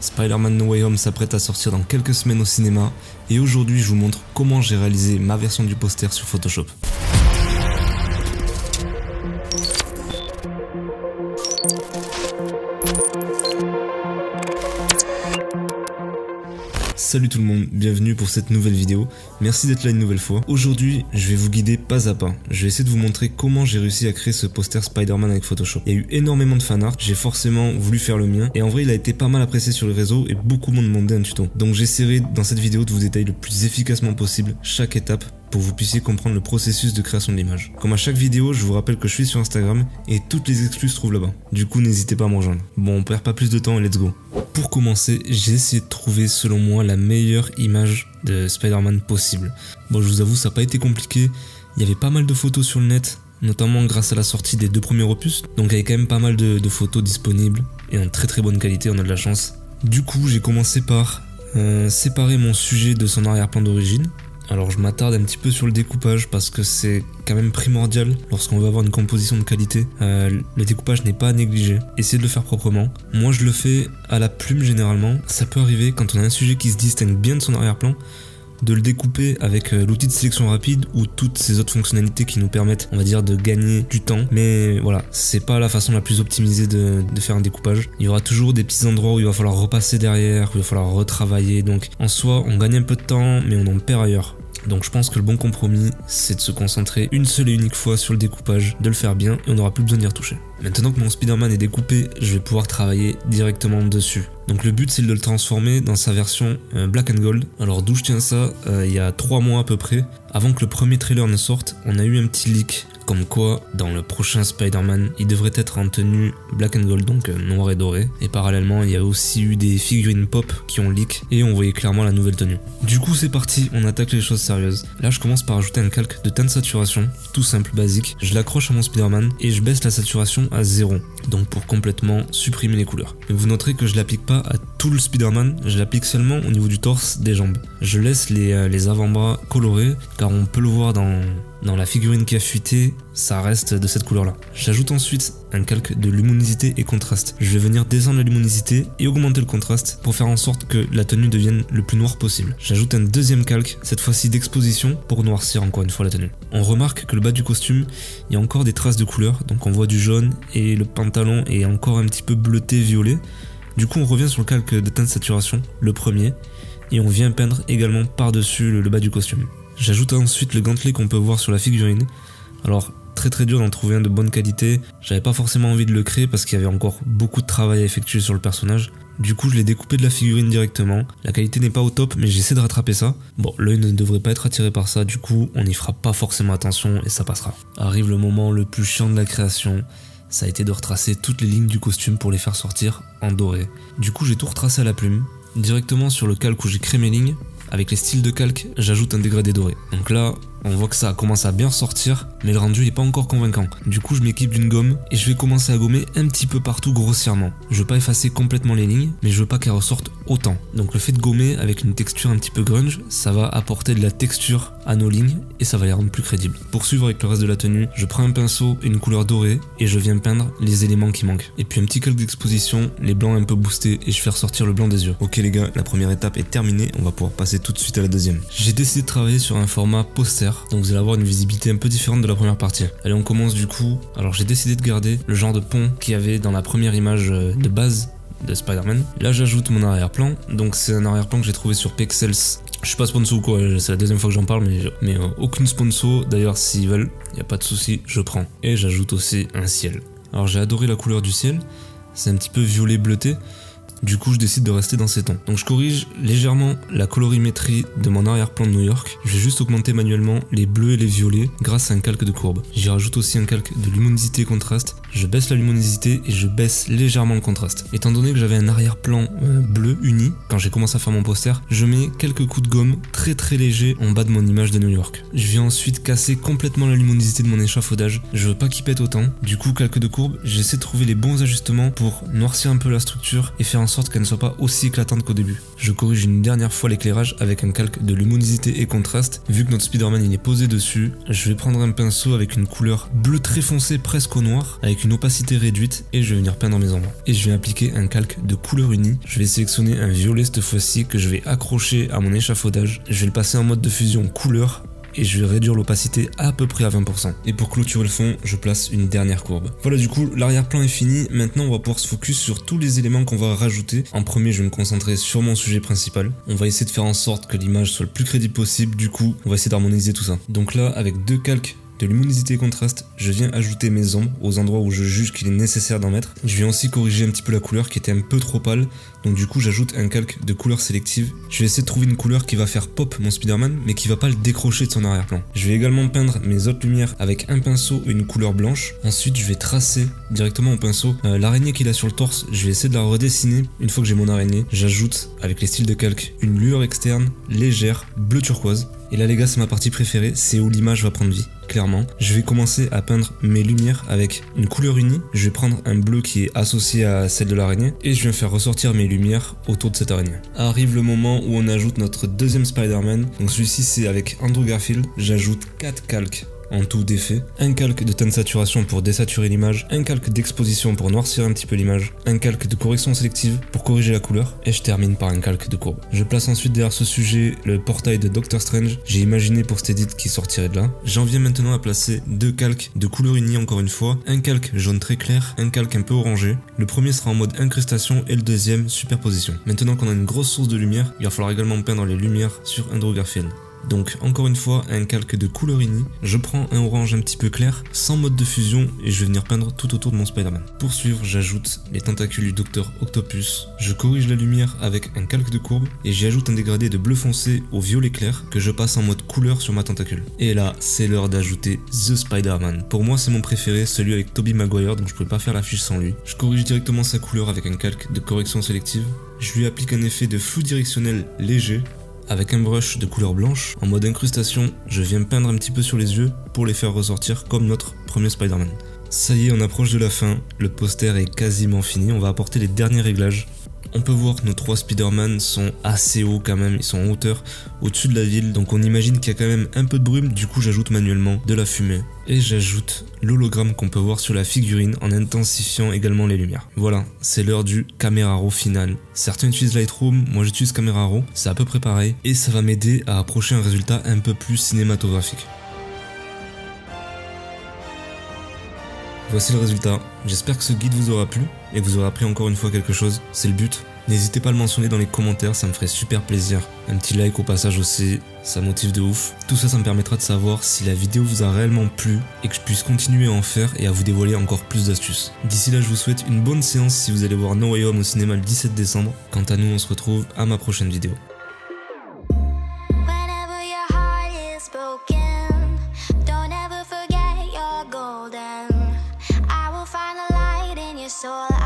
Spider-Man No Way Home s'apprête à sortir dans quelques semaines au cinéma et aujourd'hui je vous montre comment j'ai réalisé ma version du poster sur Photoshop. Salut tout le monde, bienvenue pour cette nouvelle vidéo, merci d'être là une nouvelle fois. Aujourd'hui, je vais vous guider pas à pas, je vais essayer de vous montrer comment j'ai réussi à créer ce poster Spider-Man avec Photoshop. Il y a eu énormément de fanart, j'ai forcément voulu faire le mien, et en vrai il a été pas mal apprécié sur les réseaux et beaucoup m'ont demandé un tuto. Donc j'essaierai dans cette vidéo de vous détailler le plus efficacement possible chaque étape, pour que vous puissiez comprendre le processus de création de l'image. Comme à chaque vidéo, je vous rappelle que je suis sur Instagram et toutes les exclus se trouvent là-bas. Du coup, n'hésitez pas à me rejoindre. Bon, on perd pas plus de temps et let's go. Pour commencer, j'ai essayé de trouver, selon moi, la meilleure image de Spider-Man possible. Bon, je vous avoue, ça n'a pas été compliqué. Il y avait pas mal de photos sur le net, notamment grâce à la sortie des deux premiers opus. Donc, il y avait quand même pas mal de photos disponibles et en très bonne qualité, on a de la chance. Du coup, j'ai commencé par séparer mon sujet de son arrière-plan d'origine. Alors je m'attarde un petit peu sur le découpage parce que c'est quand même primordial lorsqu'on veut avoir une composition de qualité. Le découpage n'est pas à négliger. Essayez de le faire proprement. Moi je le fais à la plume généralement. Ça peut arriver quand on a un sujet qui se distingue bien de son arrière-plan de le découper avec l'outil de sélection rapide ou toutes ces autres fonctionnalités qui nous permettent, on va dire, de gagner du temps. Mais voilà, c'est pas la façon la plus optimisée de faire un découpage. Il y aura toujours des petits endroits où il va falloir repasser derrière, où il va falloir retravailler. Donc en soi, on gagne un peu de temps, mais on en perd ailleurs. Donc je pense que le bon compromis, c'est de se concentrer une seule et unique fois sur le découpage, de le faire bien et on n'aura plus besoin d'y retoucher. Maintenant que mon Spider-Man est découpé, je vais pouvoir travailler directement dessus. Donc le but, c'est de le transformer dans sa version Black and Gold. Alors d'où je tiens ça, il y a 3 mois à peu près, avant que le premier trailer ne sorte, on a eu un petit leak comme quoi dans le prochain Spider-Man, il devrait être en tenue Black and Gold, donc noir et doré. Et parallèlement, il y a aussi eu des figurines pop qui ont leak et on voyait clairement la nouvelle tenue. Du coup, c'est parti, on attaque les choses sérieuses. Là, je commence par ajouter un calque de teint de saturation, tout simple, basique. Je l'accroche à mon Spider-Man et je baisse la saturation à 0, donc pour complètement supprimer les couleurs. Mais vous noterez que je l'applique pas à tout le Spider-Man, je l'applique seulement au niveau du torse, des jambes. Je laisse les avant-bras colorés, car on peut le voir dans la figurine qui a fuité, ça reste de cette couleur là. J'ajoute ensuite un calque de luminosité et contraste. Je vais venir descendre la luminosité et augmenter le contraste pour faire en sorte que la tenue devienne le plus noire possible. J'ajoute un deuxième calque, cette fois-ci d'exposition, pour noircir encore une fois la tenue. On remarque que le bas du costume, il y a encore des traces de couleur, donc on voit du jaune et le pantalon est encore un petit peu bleuté, violet. Du coup on revient sur le calque de teint de saturation, le premier, et on vient peindre également par-dessus le bas du costume. J'ajoute ensuite le gantelet qu'on peut voir sur la figurine. Alors très dur d'en trouver un de bonne qualité, j'avais pas forcément envie de le créer parce qu'il y avait encore beaucoup de travail à effectuer sur le personnage. Du coup je l'ai découpé de la figurine directement, la qualité n'est pas au top mais j'essaie de rattraper ça. Bon, l'œil ne devrait pas être attiré par ça, du coup on n'y fera pas forcément attention et ça passera. Arrive le moment le plus chiant de la création, ça a été de retracer toutes les lignes du costume pour les faire sortir en doré. Du coup j'ai tout retracé à la plume, directement sur le calque où j'ai créé mes lignes. Avec les styles de calque, j'ajoute un dégradé doré. Donc là, on voit que ça commence à bien ressortir, mais le rendu n'est pas encore convaincant. Du coup, je m'équipe d'une gomme et je vais commencer à gommer un petit peu partout grossièrement. Je veux pas effacer complètement les lignes, mais je veux pas qu'elles ressortent autant. Donc le fait de gommer avec une texture un petit peu grunge, ça va apporter de la texture à nos lignes et ça va les rendre plus crédibles. Pour suivre avec le reste de la tenue, je prends un pinceau et une couleur dorée et je viens peindre les éléments qui manquent. Et puis un petit calque d'exposition, les blancs un peu boostés et je fais ressortir le blanc des yeux. Ok les gars, la première étape est terminée, on va pouvoir passer tout de suite à la deuxième. J'ai décidé de travailler sur un format poster. Donc vous allez avoir une visibilité un peu différente de la première partie. Allez, on commence du coup. Alors j'ai décidé de garder le genre de pont qu'il y avait dans la première image de base de Spider-Man. Là j'ajoute mon arrière-plan. Donc c'est un arrière-plan que j'ai trouvé sur Pexels. Je suis pas sponsor ou quoi, c'est la deuxième fois que j'en parle, mais aucune sponsor. D'ailleurs s'ils veulent, y a pas de souci, je prends. Et j'ajoute aussi un ciel. Alors j'ai adoré la couleur du ciel. C'est un petit peu violet bleuté. Du coup, je décide de rester dans ces tons. Donc je corrige légèrement la colorimétrie de mon arrière-plan de New York. Je vais juste augmenter manuellement les bleus et les violets grâce à un calque de courbe. J'y rajoute aussi un calque de luminosité et contraste. Je baisse la luminosité et je baisse légèrement le contraste. Étant donné que j'avais un arrière-plan bleu uni, quand j'ai commencé à faire mon poster, je mets quelques coups de gomme très légers en bas de mon image de New York. Je vais ensuite casser complètement la luminosité de mon échafaudage. Je veux pas qu'il pète autant. Du coup, calque de courbe, j'essaie de trouver les bons ajustements pour noircir un peu la structure et faire en sorte qu'elle ne soit pas aussi éclatante qu'au début. Je corrige une dernière fois l'éclairage avec un calque de luminosité et contraste. Vu que notre Spider-Man il est posé dessus, je vais prendre un pinceau avec une couleur bleu très foncé presque au noir, avec une opacité réduite et je vais venir peindre mes ombres. Et je vais appliquer un calque de couleur unie. Je vais sélectionner un violet cette fois-ci que je vais accrocher à mon échafaudage. Je vais le passer en mode de fusion couleur et je vais réduire l'opacité à peu près à 20%. Et pour clôturer le fond, je place une dernière courbe. Voilà, du coup, l'arrière-plan est fini. Maintenant, on va pouvoir se focus sur tous les éléments qu'on va rajouter. En premier, je vais me concentrer sur mon sujet principal. On va essayer de faire en sorte que l'image soit le plus crédible possible. Du coup, on va essayer d'harmoniser tout ça. Donc là, avec deux calques de luminosité et contraste, je viens ajouter mes ombres aux endroits où je juge qu'il est nécessaire d'en mettre. Je viens aussi corriger un petit peu la couleur qui était un peu trop pâle, donc du coup j'ajoute un calque de couleur sélective. Je vais essayer de trouver une couleur qui va faire pop mon Spider-Man mais qui va pas le décrocher de son arrière-plan. Je vais également peindre mes autres lumières avec un pinceau et une couleur blanche. Ensuite je vais tracer directement au pinceau l'araignée qu'il a sur le torse, je vais essayer de la redessiner. Une fois que j'ai mon araignée, j'ajoute avec les styles de calque une lueur externe légère bleu turquoise. Et là les gars, c'est ma partie préférée, c'est où l'image va prendre vie, clairement. Je vais commencer à peindre mes lumières avec une couleur unie, je vais prendre un bleu qui est associé à celle de l'araignée et je viens faire ressortir mes lumières autour de cette araignée. Arrive le moment où on ajoute notre deuxième Spider-Man, donc celui-ci c'est avec Andrew Garfield, j'ajoute 4 calques en tout d'effet, un calque de teint de saturation pour désaturer l'image, un calque d'exposition pour noircir un petit peu l'image, un calque de correction sélective pour corriger la couleur et je termine par un calque de courbe. Je place ensuite derrière ce sujet le portail de Doctor Strange, j'ai imaginé pour cet edit qui sortirait de là. J'en viens maintenant à placer deux calques de couleur unie encore une fois, un calque jaune très clair, un calque un peu orangé. Le premier sera en mode incrustation et le deuxième superposition. Maintenant qu'on a une grosse source de lumière, il va falloir également peindre les lumières sur Andrew Garfield. Donc encore une fois un calque de couleur unie, je prends un orange un petit peu clair, sans mode de fusion et je vais venir peindre tout autour de mon Spider-Man. Pour suivre, j'ajoute les tentacules du Dr Octopus, je corrige la lumière avec un calque de courbe et j'y ajoute un dégradé de bleu foncé au violet clair que je passe en mode couleur sur ma tentacule. Et là c'est l'heure d'ajouter The Spider-Man. Pour moi c'est mon préféré, celui avec Tobey Maguire, donc je pouvais pas faire l'affiche sans lui. Je corrige directement sa couleur avec un calque de correction sélective, je lui applique un effet de flou directionnel léger. Avec un brush de couleur blanche, en mode incrustation, je viens peindre un petit peu sur les yeux pour les faire ressortir comme notre premier Spider-Man. Ça y est, on approche de la fin, le poster est quasiment fini, on va apporter les derniers réglages. On peut voir que nos trois Spider-Man sont assez hauts quand même, ils sont en hauteur au-dessus de la ville, donc on imagine qu'il y a quand même un peu de brume, du coup j'ajoute manuellement de la fumée. Et j'ajoute l'hologramme qu'on peut voir sur la figurine en intensifiant également les lumières. Voilà, c'est l'heure du Camera Raw final. Certains utilisent Lightroom, moi j'utilise Camera Raw, c'est à peu près pareil, et ça va m'aider à approcher un résultat un peu plus cinématographique. Voici le résultat, j'espère que ce guide vous aura plu et que vous aurez appris encore une fois quelque chose, c'est le but. N'hésitez pas à le mentionner dans les commentaires, ça me ferait super plaisir. Un petit like au passage aussi, ça motive de ouf. Tout ça, ça me permettra de savoir si la vidéo vous a réellement plu et que je puisse continuer à en faire et à vous dévoiler encore plus d'astuces. D'ici là, je vous souhaite une bonne séance si vous allez voir No Way Home au cinéma le 17 décembre. Quant à nous, on se retrouve à ma prochaine vidéo. So